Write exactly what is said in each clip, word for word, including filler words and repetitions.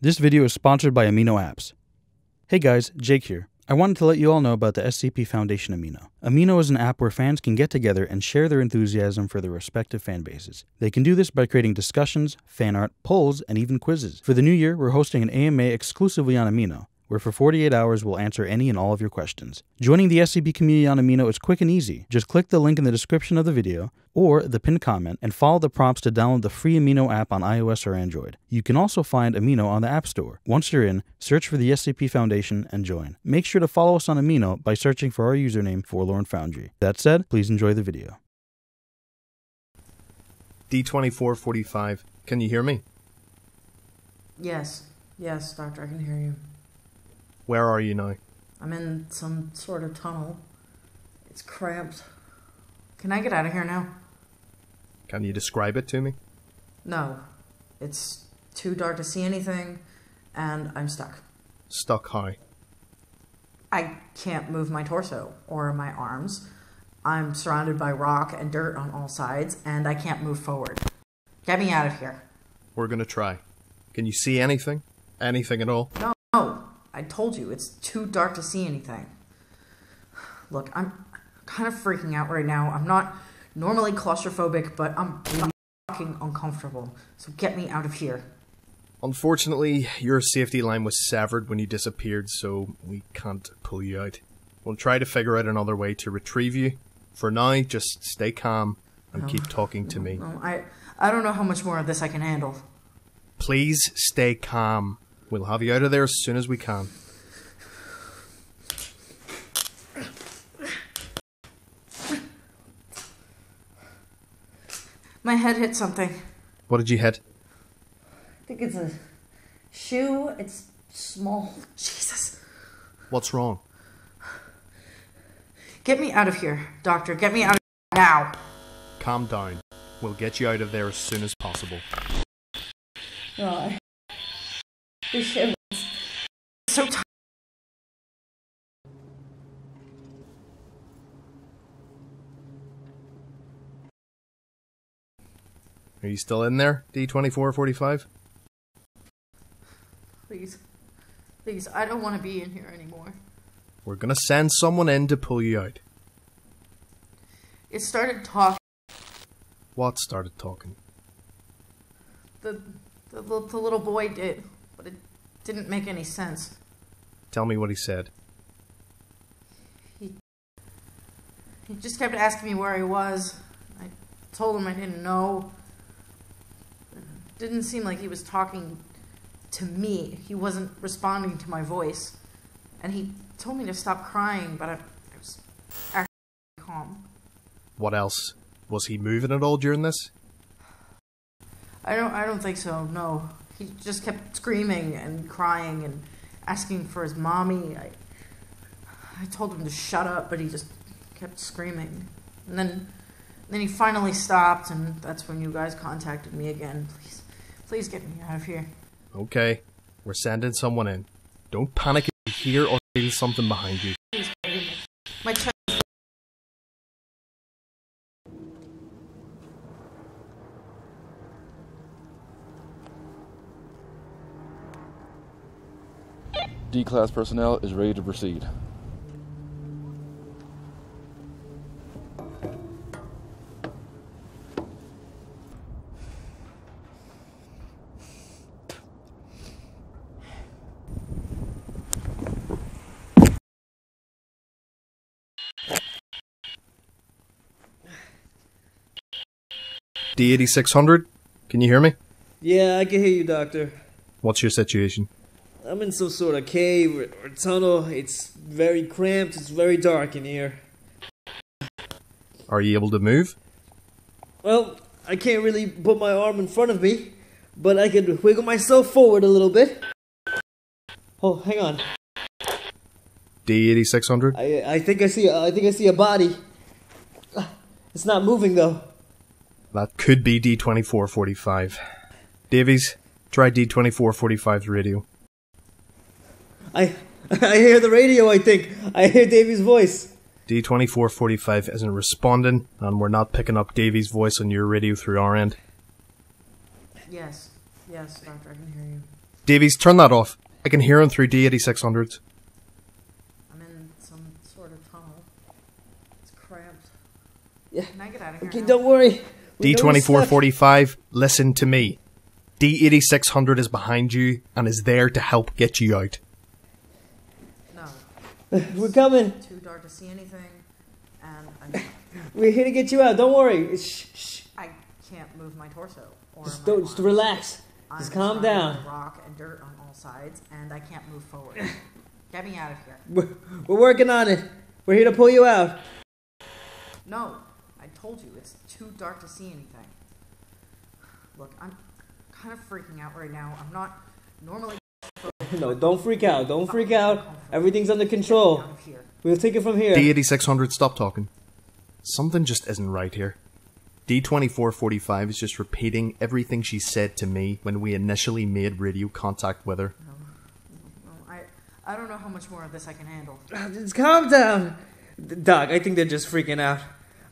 This video is sponsored by Amino Apps. Hey guys, Jake here. I wanted to let you all know about the S C P Foundation Amino. Amino is an app where fans can get together and share their enthusiasm for their respective fan bases. They can do this by creating discussions, fan art, polls, and even quizzes. For the new year, we're hosting an A M A exclusively on Amino, where for forty-eight hours we'll answer any and all of your questions. Joining the S C P community on Amino is quick and easy. Just click the link in the description of the video or the pinned comment and follow the prompts to download the free Amino app on iOS or Android. You can also find Amino on the App Store. Once you're in, search for the S C P Foundation and join. Make sure to follow us on Amino by searching for our username, Forlorn Foundry. That said, please enjoy the video. D twenty-four forty-five, can you hear me? Yes. Yes, Doctor, I can hear you. Where are you now? I'm in some sort of tunnel. It's cramped. Can I get out of here now? Can you describe it to me? No. It's too dark to see anything, and I'm stuck. Stuck how? I can't move my torso or my arms. I'm surrounded by rock and dirt on all sides, and I can't move forward. Get me out of here. We're gonna try. Can you see anything? Anything at all? No. No. I told you, it's too dark to see anything. Look, I'm kind of freaking out right now. I'm not normally claustrophobic, but I'm really fucking uncomfortable. So get me out of here. Unfortunately, your safety line was severed when you disappeared, so we can't pull you out. We'll try to figure out another way to retrieve you. For now, just stay calm and no, keep talking to no, me. No, I, I don't know how much more of this I can handle. Please stay calm. We'll have you out of there as soon as we can. My head hit something. What did you hit? I think it's a shoe. It's small. Jesus. What's wrong? Get me out of here, Doctor. Get me out of here now. Calm down. We'll get you out of there as soon as possible. Right. This shit was so tight. Are you still in there, D twenty-four forty-five? Please. Please, I don't want to be in here anymore. We're gonna send someone in to pull you out. It started talking. What started talking? The, the, the little boy did. But it didn't make any sense. Tell me what he said. He, he just kept asking me where he was. I told him I didn't know. It didn't seem like he was talking to me. He wasn't responding to my voice. And he told me to stop crying, but I, I was actually calm. What else? Was he moving at all during this? I don't, I don't think so, no. He just kept screaming and crying and asking for his mommy. I, I told him to shut up, but he just kept screaming. And then, then he finally stopped, and that's when you guys contacted me again. Please, please get me out of here. Okay, we're sending someone in. Don't panic if you hear or feel something behind you. Please, my chest. D-Class personnel is ready to proceed. D eighty-six hundred, can you hear me? Yeah, I can hear you, Doctor. What's your situation? I'm in some sort of cave or, or tunnel. It's very cramped. It's very dark in here. Are you able to move? Well, I can't really put my arm in front of me, but I can wiggle myself forward a little bit. Oh, hang on. D eighty-six hundred. I I think I see I think I see a body. It's not moving though. That could be D twenty-four forty-five. Davies, try D twenty-four forty-five's radio. I I hear the radio, I think. I hear Davy's voice. D twenty-four forty-five isn't responding, and we're not picking up Davy's voice on your radio through our end. Yes. Yes, Doctor, I can hear you. Davies, turn that off. I can hear him through D eighty-six hundreds. I'm in some sort of tunnel. It's cramped. Yeah. Can I get out of here? Okay, now? Don't worry. D twenty-four forty-five, listen to me. D eighty-six hundred is behind you and is there to help get you out. No. We're coming. It's too dark to see anything. And I'm we're here to get you out. Don't worry. Shh, shh. I can't move my torso. Or just, my don't, just relax. I'm just calm down. Rock and dirt on all sides, and I can't move forward. Get me out of here. We're, we're working on it. We're here to pull you out. No. I told you. It's too dark to see anything. Look, I'm kind of freaking out right now. I'm not normally... No, don't freak out. Don't freak out. Everything's under control. We'll take it from here. D eighty-six hundred, stop talking. Something just isn't right here. D twenty-four forty-five is just repeating everything she said to me when we initially made radio contact with her. No, no, I, I don't know how much more of this I can handle. Just calm down. Doc, I think they're just freaking out.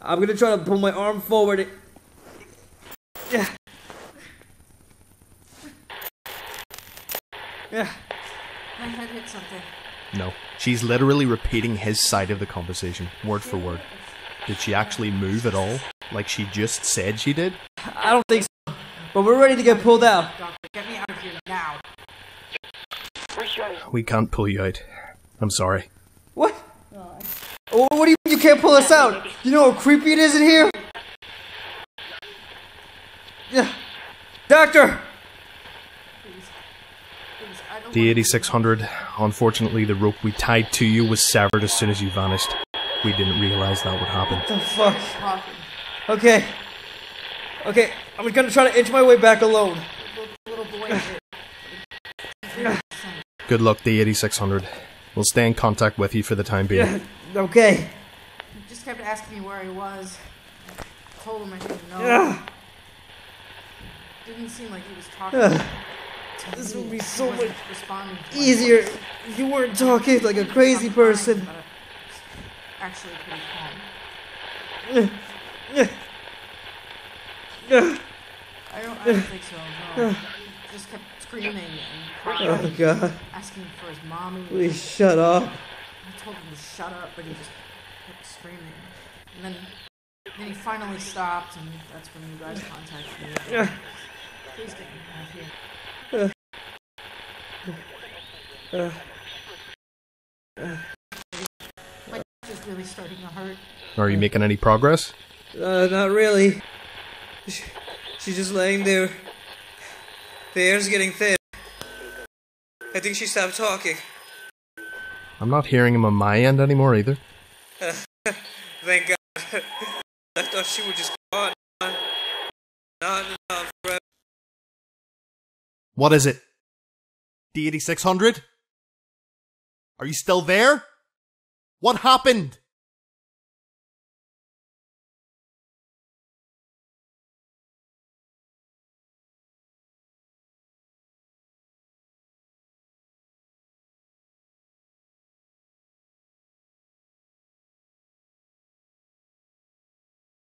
I'm going to try to pull my arm forward. Yeah. Yeah. My head hit something. No. She's literally repeating his side of the conversation, word for word. Did she actually move at all? Like she just said she did? I don't think so. But we're ready to get pulled out. Get me out of here now. We can't pull you out. I'm sorry. What? Oh, what do you mean you can't pull us out? You know how creepy it is in here? Yeah. Doctor! D eighty-six hundred, unfortunately the rope we tied to you was severed as soon as you vanished. We didn't realize that would happen. What the fuck? Okay. Okay, I'm gonna try to inch my way back alone. Good luck, D eighty-six hundred. We'll stay in contact with you for the time being. Yeah, okay. He just kept asking me where he was. I told him I didn't know. Yeah. Didn't seem like he was talking. Yeah. This would be so much easier if you weren't talking like a crazy person. Actually, pretty calm. I don't, I don't think so. No. He just kept screaming and crying. Oh God! Asking for his mommy. Please shut up. I told him to shut up, but he just kept screaming. And then, then he finally stopped, and that's when you guys contacted me. Like, please get me out of here. Uh, uh, uh, My is really starting to hurt. Are you making any progress? Uh, not really. She, she's just laying there. The air's getting thin. I think she stopped talking. I'm not hearing him on my end anymore either. Uh, thank God. I thought she would just go on, on, on forever. What is it? D eighty-six hundred? Are you still there? What happened?